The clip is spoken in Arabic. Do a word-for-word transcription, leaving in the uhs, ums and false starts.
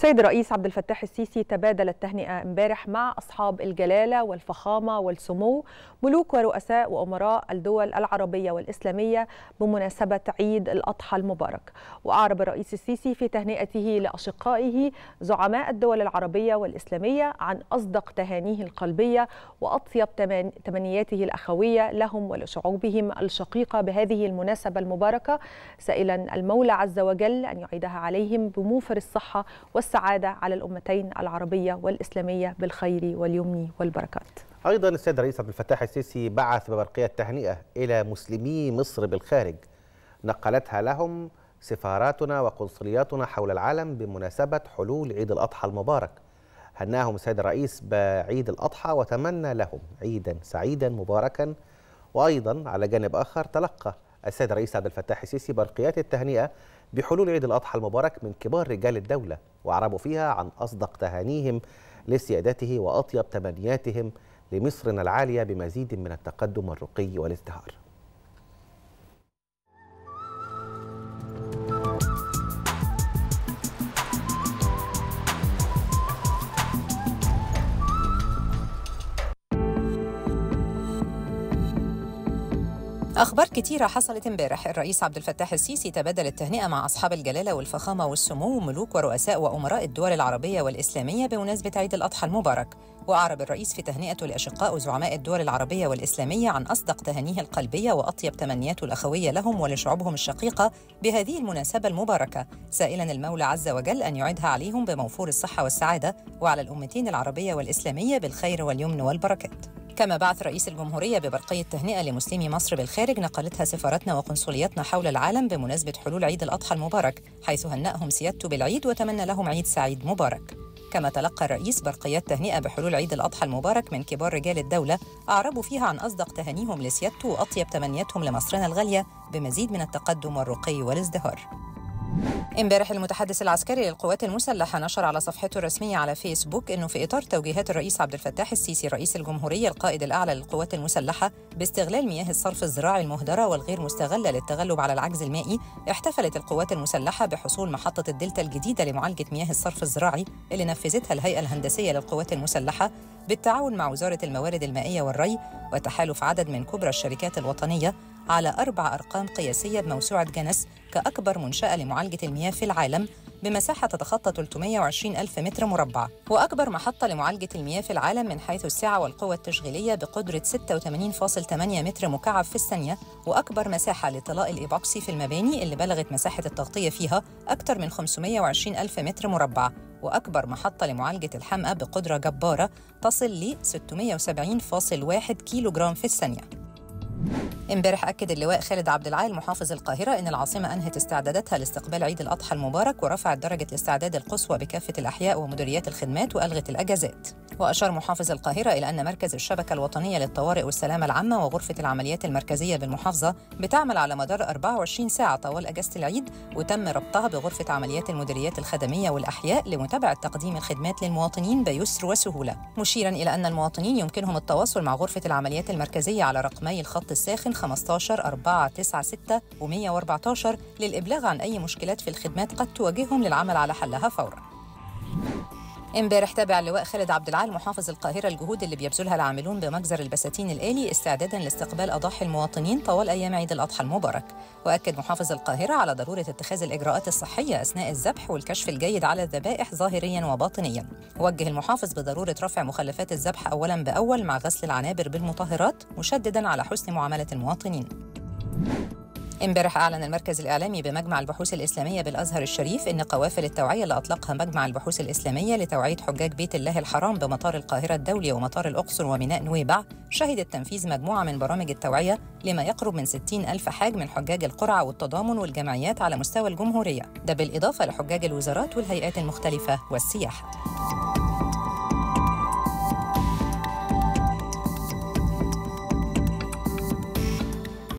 سيد الرئيس عبد الفتاح السيسي تبادل التهنئة امبارح مع أصحاب الجلالة والفخامة والسمو ملوك ورؤساء وأمراء الدول العربية والإسلامية بمناسبة عيد الأضحى المبارك. وأعرب الرئيس السيسي في تهنئته لأشقائه زعماء الدول العربية والإسلامية عن أصدق تهانيه القلبية وأطيب تمنياته الأخوية لهم ولشعوبهم الشقيقة بهذه المناسبة المباركة، سائلا المولى عز وجل أن يعيدها عليهم بموفر الصحة والسعادة على الأمتين العربية والإسلامية بالخير واليمن والبركات. أيضا السيد الرئيس عبد الفتاح السيسي بعث ببرقية التهنئة إلى مسلمي مصر بالخارج نقلتها لهم سفاراتنا وقنصلياتنا حول العالم بمناسبة حلول عيد الأضحى المبارك. هنأهم السيد الرئيس بعيد الأضحى وتمنى لهم عيدا سعيدا مباركا. وأيضا على جانب آخر تلقى السيد الرئيس عبد الفتاح السيسي برقيات التهنئة بحلول عيد الأضحى المبارك من كبار رجال الدولة، وأعربوا فيها عن أصدق تهانيهم لسيادته وأطيب تمنياتهم لمصرنا العالية بمزيد من التقدم والرقي والازدهار. أخبار كتيرة حصلت امبارح. الرئيس عبد الفتاح السيسي تبادل التهنئة مع أصحاب الجلالة والفخامة والسمو ملوك ورؤساء وأمراء الدول العربية والإسلامية بمناسبة عيد الأضحى المبارك. وأعرب الرئيس في تهنئته لأشقاء زعماء الدول العربية والإسلامية عن أصدق تهانيه القلبية وأطيب تمنياته الأخوية لهم ولشعوبهم الشقيقة بهذه المناسبة المباركة، سائلا المولى عز وجل أن يعيدها عليهم بموفور الصحة والسعادة وعلى الأمتين العربية والإسلامية بالخير واليمن والبركات. كما بعث رئيس الجمهورية ببرقية تهنئة لمسلمي مصر بالخارج نقلتها سفاراتنا وقنصلياتنا حول العالم بمناسبة حلول عيد الأضحى المبارك، حيث هنأهم سيادته بالعيد وتمنى لهم عيد سعيد مبارك. كما تلقى الرئيس برقيات تهنئة بحلول عيد الأضحى المبارك من كبار رجال الدولة أعربوا فيها عن أصدق تهانيهم لسيادته وأطيب تمنياتهم لمصرنا الغالية بمزيد من التقدم والرقي والازدهار. امبارح المتحدث العسكري للقوات المسلحة نشر على صفحته الرسمية على فيسبوك أنه في إطار توجيهات الرئيس عبد الفتاح السيسي رئيس الجمهورية القائد الأعلى للقوات المسلحة باستغلال مياه الصرف الزراعي المهدرة والغير مستغلة للتغلب على العجز المائي، احتفلت القوات المسلحة بحصول محطة الدلتا الجديدة لمعالجة مياه الصرف الزراعي اللي نفذتها الهيئة الهندسية للقوات المسلحة بالتعاون مع وزارة الموارد المائية والري وتحالف عدد من كبرى الشركات الوطنية على أربع أرقام قياسية بموسوعة جنس كأكبر منشأة لمعالجة المياه في العالم بمساحة تتخطى ثلاثمائة وعشرين ألف متر مربع، وأكبر محطة لمعالجة المياه في العالم من حيث السعة والقوة التشغيلية بقدرة ستة وثمانين فاصلة ثمانية متر مكعب في الثانية، وأكبر مساحة لطلاء الإيبوكسي في المباني اللي بلغت مساحة التغطية فيها أكثر من خمسمائة وعشرين ألف متر مربع، وأكبر محطة لمعالجة الحمأة بقدرة جبارة تصل ل ستمائة وسبعين فاصلة واحد كيلوغرام في الثانية. امبارح أكد اللواء خالد عبد العال محافظ القاهرة أن العاصمة أنهت استعداداتها لاستقبال عيد الأضحى المبارك ورفعت درجة الاستعداد القصوى بكافة الأحياء ومديريات الخدمات وألغت الأجازات. وأشار محافظ القاهرة إلى أن مركز الشبكة الوطنية للطوارئ والسلامة العامة وغرفة العمليات المركزية بالمحافظة بتعمل على مدار أربعة وعشرين ساعة طوال أجازة العيد، وتم ربطها بغرفة عمليات المديريات الخدمية والأحياء لمتابعة تقديم الخدمات للمواطنين بيسر وسهولة، مشيرا إلى أن المواطنين يمكنهم التواصل مع غرفة العمليات المركزية على رقمي الخط الساخن خمسة عشر أربعمائة وتسعة وتسعين ومائة وأربعة عشر للإبلاغ عن أي مشكلات في الخدمات قد تواجههم للعمل على حلها فوراً. امبارح تابع اللواء خالد عبد العال محافظ القاهرة الجهود اللي بيبذلها العاملون بمجزر البساتين الآلي استعدادا لاستقبال أضاحي المواطنين طوال أيام عيد الأضحى المبارك، وأكد محافظ القاهرة على ضرورة اتخاذ الإجراءات الصحية أثناء الذبح والكشف الجيد على الذبائح ظاهريا وباطنيا. وجه المحافظ بضرورة رفع مخلفات الذبح أولا بأول مع غسل العنابر بالمطهرات، مشددا على حسن معاملة المواطنين. امبارح أعلن المركز الإعلامي بمجمع البحوث الإسلامية بالأزهر الشريف أن قوافل التوعية اللي أطلقها مجمع البحوث الإسلامية لتوعية حجاج بيت الله الحرام بمطار القاهرة الدولي ومطار الأقصر وميناء نويبع شهدت تنفيذ مجموعة من برامج التوعية لما يقرب من ستين ألف حاج من حجاج القرعة والتضامن والجمعيات على مستوى الجمهورية، ده بالإضافة لحجاج الوزارات والهيئات المختلفة والسياحة.